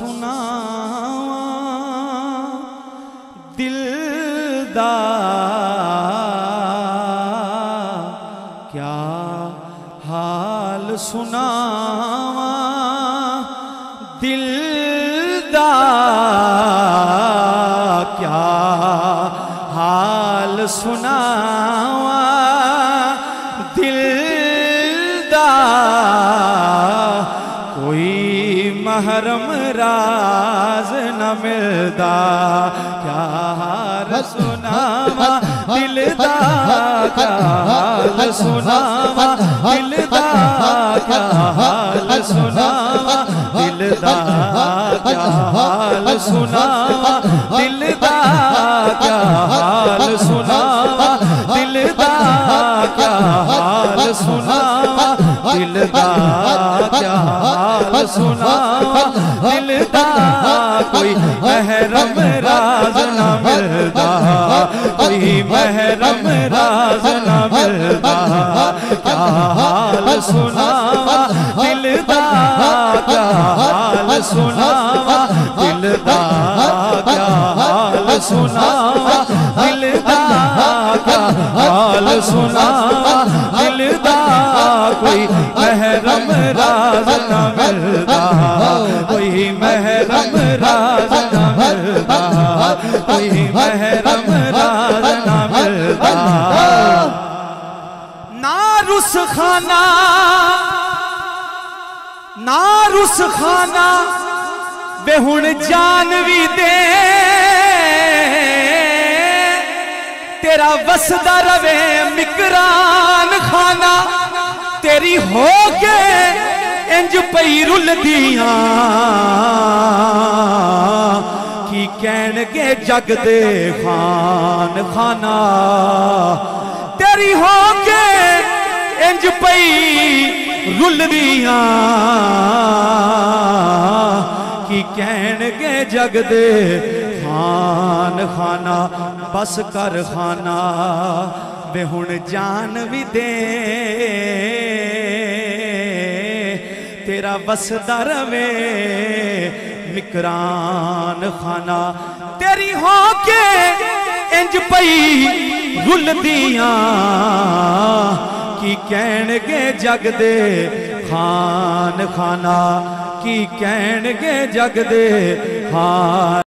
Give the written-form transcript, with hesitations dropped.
सुनावा दिलदा क्या हाल सुनावा दिलदा क्या हाल सुनावा दिलदा कोई महरम राज न मिलदा क्या हाल सुनावा दिलदा क्या हाल सुनावा दिलदा क्या हाल सुनावा दिलदा क्या हाल सुनावा दिलदा क्या हाल सुनावा दिलदा क्या हाल सुनावा दिलदा क्या हाल सुनावा दिलदा कोई महरम राज न मिलदा कोई महरम राज न मिलदा क्या हाल सुनावा दिलदा क्या हाल सुनावा दिलदा क्या हाल सुनावा दिलदा क्या हाल सुनावा दिलदा कोई महरम राज न मिलदा कोई महरम राज न मिलदा कोई महरम राज न मिलदा ना रुस खाना वे हुण जान भी दे तेरा वसदा रवे मिकरान खाना तेरी हो के इंज पई रुलदियां की कहन के जग दे खान खाना तेरी हो के इंज पई रुलदियां की कहन के जग दे खान खाना बस कर खाना वे हुण जान भी दे तेरा वसदा रवे मिकरान खाना तेरी हो के इंज पई रुलदियां की कहन के जग दे खान खाना की कहन के जग दे खान।